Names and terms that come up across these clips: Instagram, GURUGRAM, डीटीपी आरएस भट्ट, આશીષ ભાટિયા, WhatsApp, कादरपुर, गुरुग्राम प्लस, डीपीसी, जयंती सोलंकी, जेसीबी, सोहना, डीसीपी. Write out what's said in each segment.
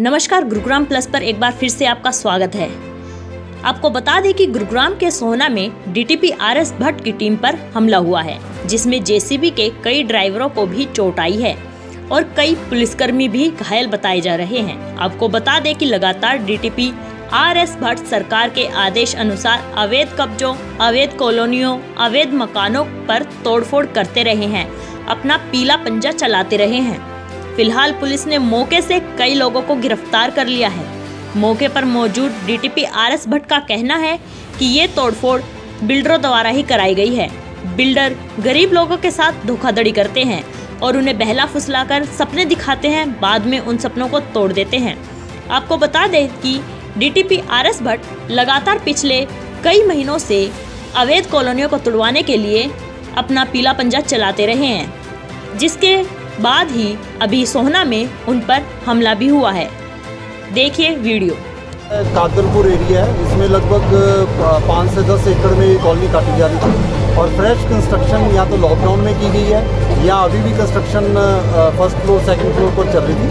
नमस्कार, गुरुग्राम प्लस पर एक बार फिर से आपका स्वागत है। आपको बता दें कि गुरुग्राम के सोहना में डीटीपी आरएस भट्ट की टीम पर हमला हुआ है, जिसमें जेसीबी के कई ड्राइवरों को भी चोट आई है और कई पुलिसकर्मी भी घायल बताए जा रहे हैं। आपको बता दें कि लगातार डीटीपी आरएस भट्ट सरकार के आदेश अनुसार अवैध कब्जों, अवैध कॉलोनियों, अवैध मकानों पर तोड़फोड़ करते रहे हैं, अपना पीला पंजा चलाते रहे हैं। फिलहाल पुलिस ने मौके से कई लोगों को गिरफ्तार कर लिया है। मौके पर मौजूद डीटीपी आरएस भट्ट का कहना है कि ये तोड़फोड़ बिल्डरों द्वारा ही कराई गई है। बिल्डर गरीब लोगों के साथ धोखाधड़ी करते हैं और उन्हें बहला फुसलाकर सपने दिखाते हैं, बाद में उन सपनों को तोड़ देते हैं। आपको बता दें कि डीटीपी आरएस भट्ट लगातार पिछले कई महीनों से अवैध कॉलोनियों को तुड़वाने के लिए अपना पीला पंजा चलाते रहे हैं, जिसके बाद ही अभी सोहना में उन पर हमला भी हुआ है। देखिए वीडियो। कादरपुर एरिया है, इसमें लगभग 5 से 10 एकड़ में ये कॉलोनी काटी जा रही थी और फ्रेश कंस्ट्रक्शन या तो लॉकडाउन में की गई है या अभी भी construction first floor second floor पर चल रही थी।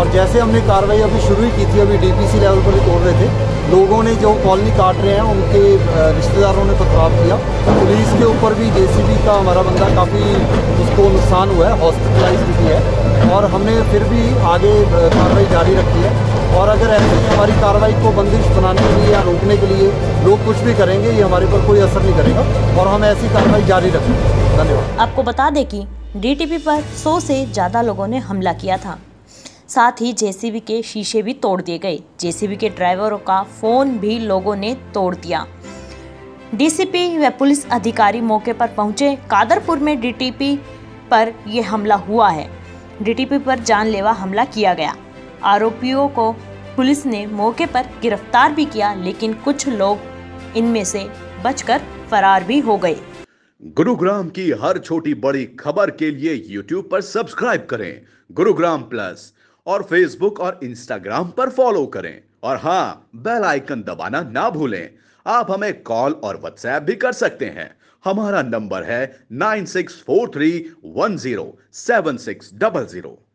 और जैसे हमने कार्रवाई अभी शुरू ही की थी, अभी डीपीसी लेवल पर ही तोड़ रहे थे, लोगों ने जो कॉलोनी काट रहे हैं उनके रिश्तेदारों ने पथराव किया। पुलिस के ऊपर भी जेसीबी का हमारा बंदा काफ़ी उसको नुकसान हुआ है, हॉस्पिटलाइज भी है और हमने फिर भी आगे कार्रवाई जारी रखी है। और अगर ऐसे ही हमारी कार्रवाई को बंदिश बनाने के लिए या रोकने के लिए लोग कुछ भी करेंगे, ये हमारे पर कोई असर नहीं करेगा और हम ऐसी कार्रवाई जारी रखेंगे। धन्यवाद। आपको बता दें कि डीटीपी पर 100 से ज़्यादा लोगों ने हमला किया था, साथ ही जेसीबी के शीशे भी तोड़ दिए गए। जेसीबी के ड्राइवरों का फ़ोन भी लोगों ने तोड़ दिया। डीसीपी व पुलिस अधिकारी मौके पर पहुँचे। कादरपुर में डीटीपी पर यह हमला हुआ है। डीटीपी पर जानलेवा हमला किया गया। आरोपियों को पुलिस ने मौके पर गिरफ्तार भी किया, लेकिन कुछ लोग इनमें से बचकर फरार भी हो गए। गुरुग्राम की हर छोटी बड़ी खबर के लिए YouTube पर सब्सक्राइब करें गुरुग्राम प्लस, और Facebook और Instagram पर फॉलो करें, और हाँ, बेल आइकन दबाना ना भूलें। आप हमें कॉल और WhatsApp भी कर सकते हैं। हमारा नंबर है 9643107600।